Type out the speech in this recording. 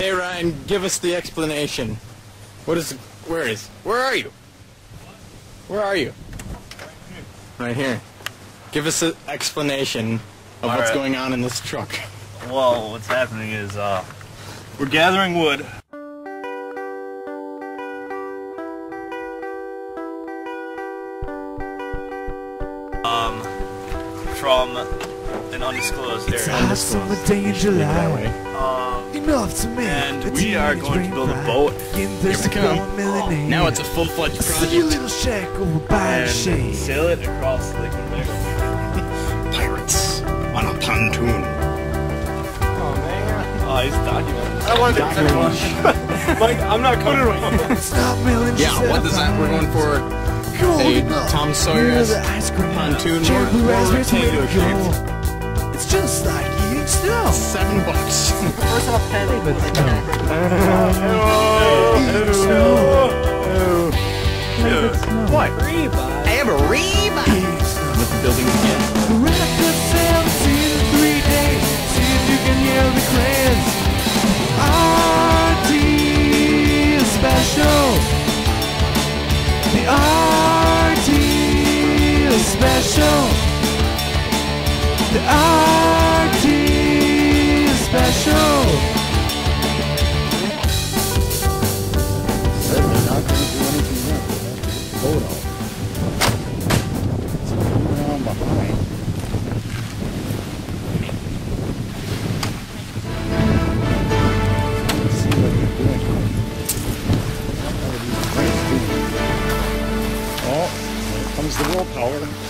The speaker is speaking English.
Okay, Ryan, give us the explanation. What is... Where are you? Where are you? Right here. Give us an explanation of what's going on in this truck. Well, what's happening is, we're gathering wood. From an undisclosed area. It's a summer day in July. And we are going to build a boat. Here we come. Now it's a full-fledged project. And sail it across Lake Onega. Pirates on a pontoon. Oh man. Oh, he's documenting. I wanted to Mike, I'm not coming right. Stop milling. Yeah, what is that? We're going for a Tom Sawyer's pontoon or it's just like eating snow. $7. Where's our penny? But no. What? I have a Reba. With the building again. See you in 3 days. See if you can hear the crayons. RT special. The RT is special. The RT is special. Said we're not going to do anything yet. That's the boat out. It's coming around behind. Let's see what they're doing. That would be great. Comes the willpower.